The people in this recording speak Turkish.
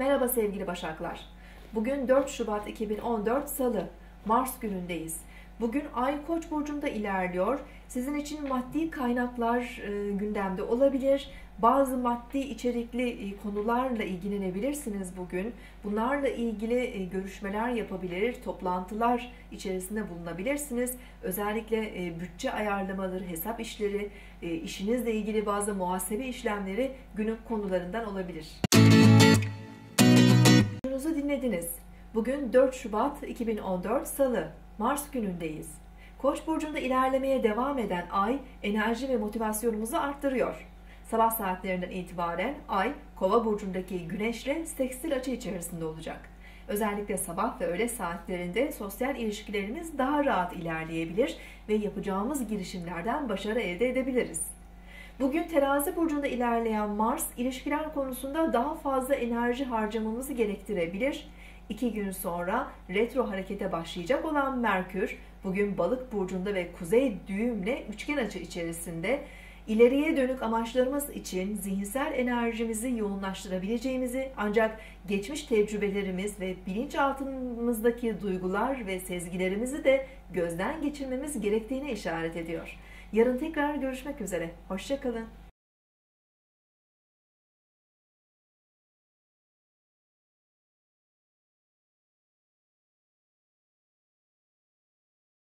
Merhaba sevgili Başaklar. Bugün 4 Şubat 2014 Salı, Mars günündeyiz. Bugün Ay Koç burcunda ilerliyor. Sizin için maddi kaynaklar gündemde olabilir. Bazı maddi içerikli konularla ilgilenebilirsiniz bugün. Bunlarla ilgili görüşmeler yapabilir, toplantılar içerisinde bulunabilirsiniz. Özellikle bütçe ayarlamaları, hesap işleri, işinizle ilgili bazı muhasebe işlemleri günün konularından olabilir. Burcunuzu dinlediniz. Bugün 4 Şubat 2014 Salı, Mars günündeyiz. Koç burcunda ilerlemeye devam eden Ay, enerji ve motivasyonumuzu arttırıyor. Sabah saatlerinden itibaren Ay, Kova burcundaki Güneş'le sekstil açı içerisinde olacak. Özellikle sabah ve öğle saatlerinde sosyal ilişkilerimiz daha rahat ilerleyebilir ve yapacağımız girişimlerden başarı elde edebiliriz. Bugün Terazi burcunda ilerleyen Mars, ilişkiler konusunda daha fazla enerji harcamamızı gerektirebilir. 2 gün sonra retro harekete başlayacak olan Merkür, bugün Balık burcunda ve Kuzey düğümle üçgen açı içerisinde, ileriye dönük amaçlarımız için zihinsel enerjimizi yoğunlaştırabileceğimizi, ancak geçmiş tecrübelerimiz ve bilinçaltımızdaki duygular ve sezgilerimizi de gözden geçirmemiz gerektiğine işaret ediyor. Yarın tekrar görüşmek üzere. Hoşça kalın.